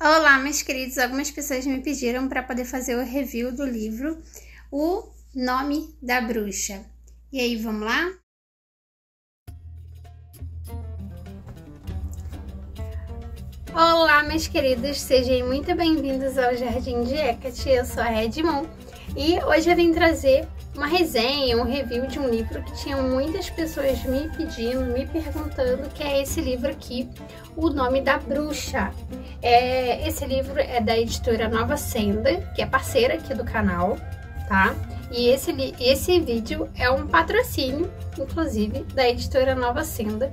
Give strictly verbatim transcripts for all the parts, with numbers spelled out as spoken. Olá, meus queridos, algumas pessoas me pediram para poder fazer o review do livro O Nome da Bruxa. E aí, vamos lá? Olá, meus queridos, sejam muito bem-vindos ao Jardim de Hekate, eu sou a Redmoon e hoje eu vim trazer uma resenha, um review de um livro que tinha muitas pessoas me pedindo, me perguntando, que é esse livro aqui, O Nome da Bruxa. É, esse livro é da editora Nova Senda, que é parceira aqui do canal, tá? E esse, esse vídeo é um patrocínio, inclusive, da editora Nova Senda,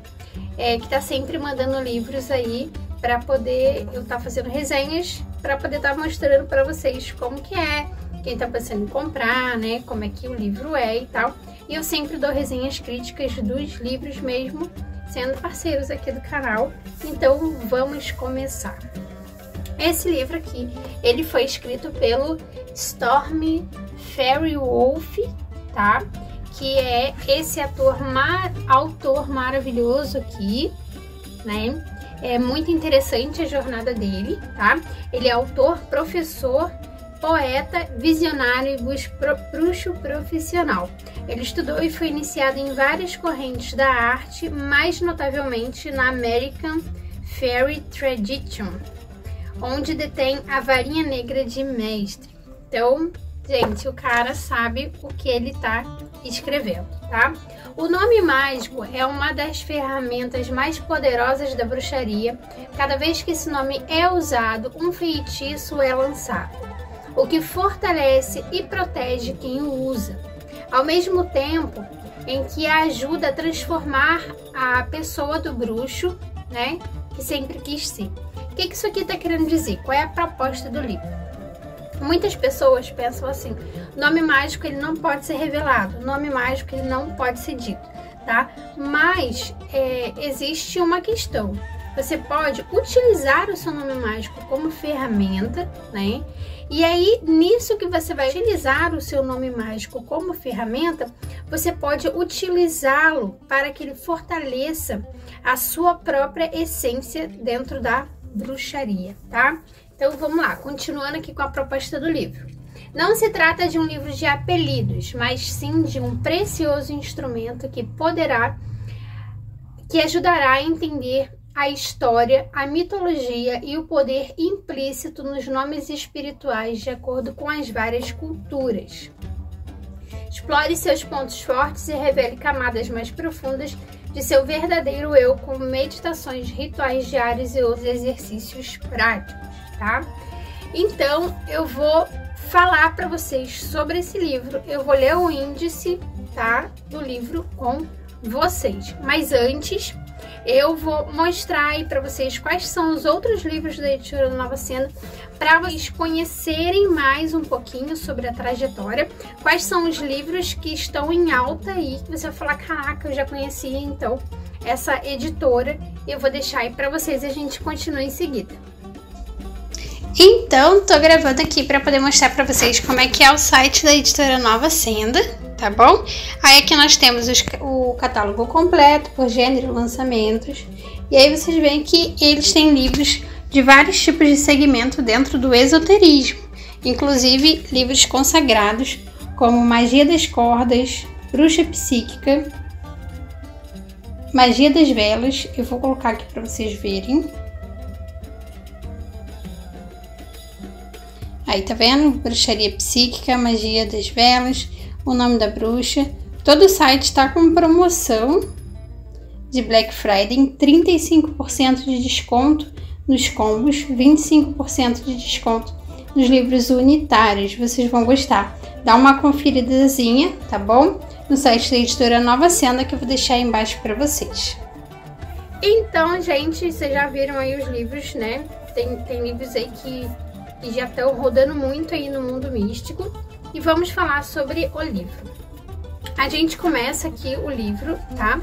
é, que tá sempre mandando livros aí pra poder eu tá fazendo resenhas, pra poder tá mostrando pra vocês como que é, quem tá pensando em comprar, né, como é que o livro é e tal. E eu sempre dou resenhas críticas dos livros mesmo, sendo parceiros aqui do canal. Então, vamos começar. Esse livro aqui, ele foi escrito pelo Storm Faerywolf, tá? Que é esse ator mar... autor maravilhoso aqui, né? É muito interessante a jornada dele, tá? Ele é autor, professor, poeta, visionário e bruxo profissional. Ele estudou e foi iniciado em várias correntes da arte, mais notavelmente na American Fairy Tradition, onde detém a varinha negra de mestre. Então, gente, o cara sabe o que ele tá escrevendo, tá? O nome mágico é uma das ferramentas mais poderosas da bruxaria. Cada vez que esse nome é usado, um feitiço é lançado, o que fortalece e protege quem o usa, ao mesmo tempo em que a ajuda a transformar a pessoa do bruxo, né, que sempre quis ser. O que, que isso aqui está querendo dizer? Qual é a proposta do livro? Muitas pessoas pensam assim, nome mágico ele não pode ser revelado, nome mágico ele não pode ser dito, tá? Mas é, existe uma questão. Você pode utilizar o seu nome mágico como ferramenta, né? E aí, nisso que você vai utilizar o seu nome mágico como ferramenta, você pode utilizá-lo para que ele fortaleça a sua própria essência dentro da bruxaria, tá? Então, vamos lá, continuando aqui com a proposta do livro. Não se trata de um livro de apelidos, mas sim de um precioso instrumento que poderá, que ajudará a entender a história, a mitologia e o poder implícito nos nomes espirituais de acordo com as várias culturas. Explore seus pontos fortes e revele camadas mais profundas de seu verdadeiro eu com meditações, rituais diários e outros exercícios práticos, tá? Então, eu vou falar para vocês sobre esse livro, eu vou ler o índice, tá, do livro com vocês, mas antes eu vou mostrar aí para vocês quais são os outros livros da editora Nova Senda, para vocês conhecerem mais um pouquinho sobre a trajetória, quais são os livros que estão em alta aí, que você vai falar, caraca, eu já conhecia então essa editora, eu vou deixar aí para vocês e a gente continua em seguida. Então, tô gravando aqui para poder mostrar para vocês como é que é o site da editora Nova Senda, tá bom? Aí aqui nós temos os, o catálogo completo por gênero, lançamentos, e aí vocês veem que eles têm livros de vários tipos de segmento dentro do esoterismo, inclusive livros consagrados como Magia das Cordas, Bruxa Psíquica, Magia das Velas, eu vou colocar aqui para vocês verem. Aí, tá vendo? Bruxaria Psíquica, Magia das Velas, O Nome da Bruxa. Todo o site tá com promoção de Black Friday, trinta e cinco por cento de desconto nos combos, vinte e cinco por cento de desconto nos livros unitários. Vocês vão gostar. Dá uma conferidazinha, tá bom? No site da editora Nova Senda, que eu vou deixar aí embaixo para vocês. Então, gente, vocês já viram aí os livros, né? Tem, tem livros aí que que já estão rodando muito aí no mundo místico, e vamos falar sobre o livro. A gente começa aqui o livro, tá?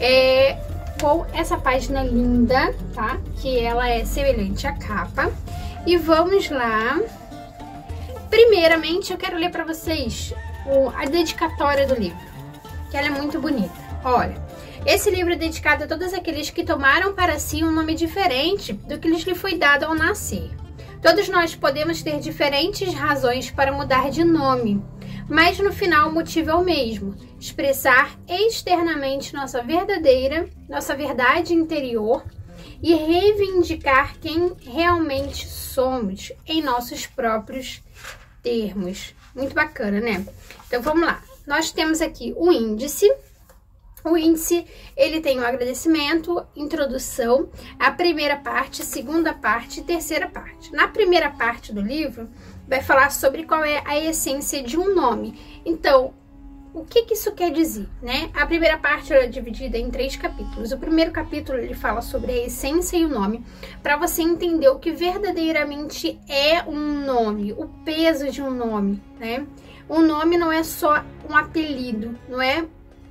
É, com essa página linda, tá? Que ela é semelhante à capa. E vamos lá. Primeiramente, eu quero ler para vocês o, a dedicatória do livro, que ela é muito bonita. Olha, esse livro é dedicado a todos aqueles que tomaram para si um nome diferente do que lhes foi dado ao nascer. Todos nós podemos ter diferentes razões para mudar de nome, mas no final o motivo é o mesmo: expressar externamente nossa verdadeira, nossa verdade interior e reivindicar quem realmente somos em nossos próprios termos. Muito bacana, né? Então vamos lá. Nós temos aqui o índice. O índice, ele tem o agradecimento, introdução, a primeira parte, segunda parte e terceira parte. Na primeira parte do livro, vai falar sobre qual é a essência de um nome. Então, o que que isso quer dizer, né? A primeira parte é dividida em três capítulos. O primeiro capítulo, ele fala sobre a essência e o nome, para você entender o que verdadeiramente é um nome, o peso de um nome, né? Um nome não é só um apelido, não é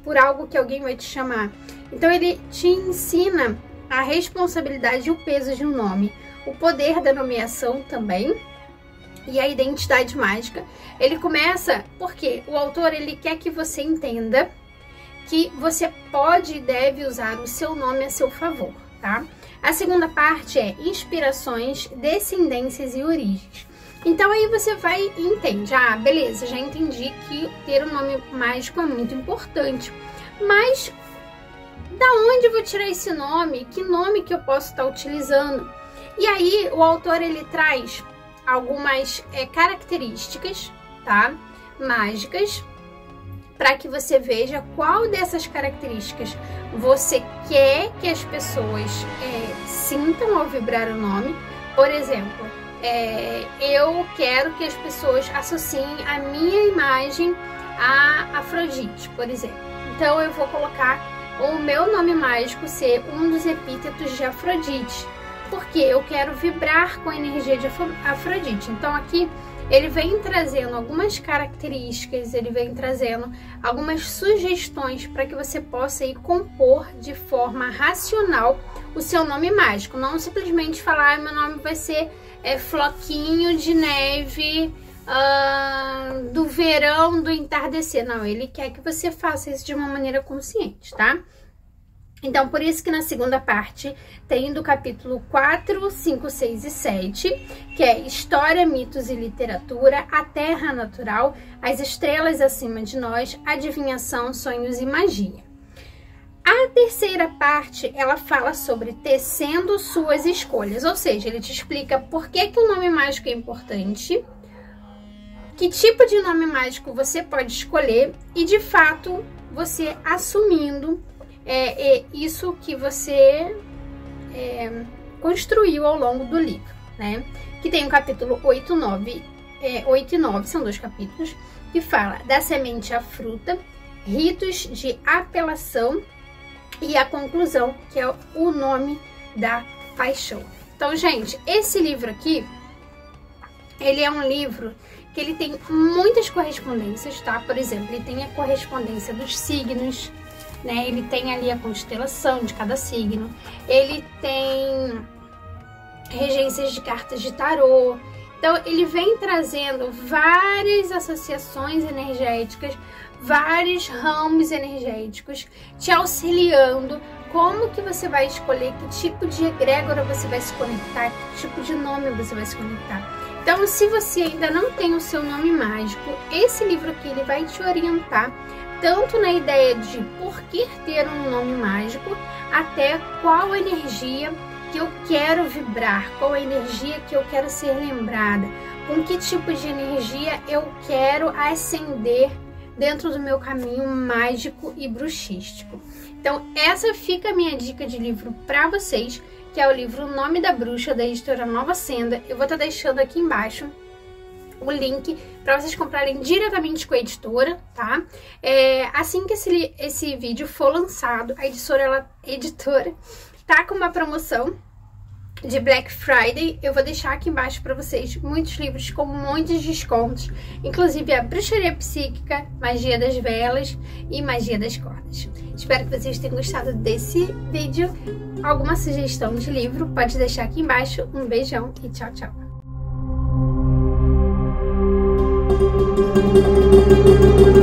por algo que alguém vai te chamar. Então, ele te ensina a responsabilidade e o peso de um nome, o poder da nomeação também, e a identidade mágica. Ele começa porque o autor, ele quer que você entenda que você pode e deve usar o seu nome a seu favor, tá? A segunda parte é inspirações, descendências e origens. Então aí você vai e entende, ah, beleza, já entendi que ter um nome mágico é muito importante, mas da onde eu vou tirar esse nome? Que nome que eu posso estar utilizando? E aí o autor, ele traz algumas é, características, tá, mágicas, para que você veja qual dessas características você quer que as pessoas é, sintam ao vibrar o nome. Por exemplo, é, eu quero que as pessoas associem a minha imagem a Afrodite, por exemplo. Então eu vou colocar o meu nome mágico ser um dos epítetos de Afrodite, porque eu quero vibrar com a energia de Afrodite. Então aqui ele vem trazendo algumas características, ele vem trazendo algumas sugestões para que você possa aí compor de forma racional o seu nome mágico. Não simplesmente falar, ah, meu nome vai ser é, Floquinho de Neve ah, do Verão, do Entardecer. Não, ele quer que você faça isso de uma maneira consciente, tá? Então, por isso que na segunda parte tem do capítulo quatro, cinco, seis e sete, que é História, Mitos e Literatura, a Terra Natural, as Estrelas Acima de Nós, Adivinhação, Sonhos e Magia. A terceira parte, ela fala sobre tecendo suas escolhas, ou seja, ele te explica por que que o nome mágico é importante, que tipo de nome mágico você pode escolher e, de fato, você assumindo É, é isso que você é, construiu ao longo do livro, né? Que tem o capítulo oito, nove, é, oito e nove, são dois capítulos, que fala da semente à fruta, ritos de apelação e a conclusão, que é o nome da paixão. Então, gente, esse livro aqui, ele é um livro que ele tem muitas correspondências, tá? Por exemplo, ele tem a correspondência dos signos, né? Ele tem ali a constelação de cada signo, ele tem regências de cartas de tarô. Então, ele vem trazendo várias associações energéticas, vários ramos energéticos, te auxiliando como que você vai escolher, que tipo de egrégora você vai se conectar, que tipo de nome você vai se conectar. Então, se você ainda não tem o seu nome mágico, esse livro aqui ele vai te orientar tanto na ideia de por que ter um nome mágico, até qual energia que eu quero vibrar, qual energia que eu quero ser lembrada, com que tipo de energia eu quero ascender dentro do meu caminho mágico e bruxístico. Então, essa fica a minha dica de livro para vocês, que é o livro O Nome da Bruxa, da Editora Nova Senda. Eu vou estar deixando aqui embaixo o link para vocês comprarem diretamente com a editora, tá? É, assim que esse, esse vídeo for lançado, a editora, ela, editora tá com uma promoção de Black Friday. Eu vou deixar aqui embaixo para vocês muitos livros com muitos descontos, inclusive a Bruxaria Psíquica, Magia das Velas e Magia das Cordas. Espero que vocês tenham gostado desse vídeo. Alguma sugestão de livro, pode deixar aqui embaixo. Um beijão e tchau, tchau! Thank you.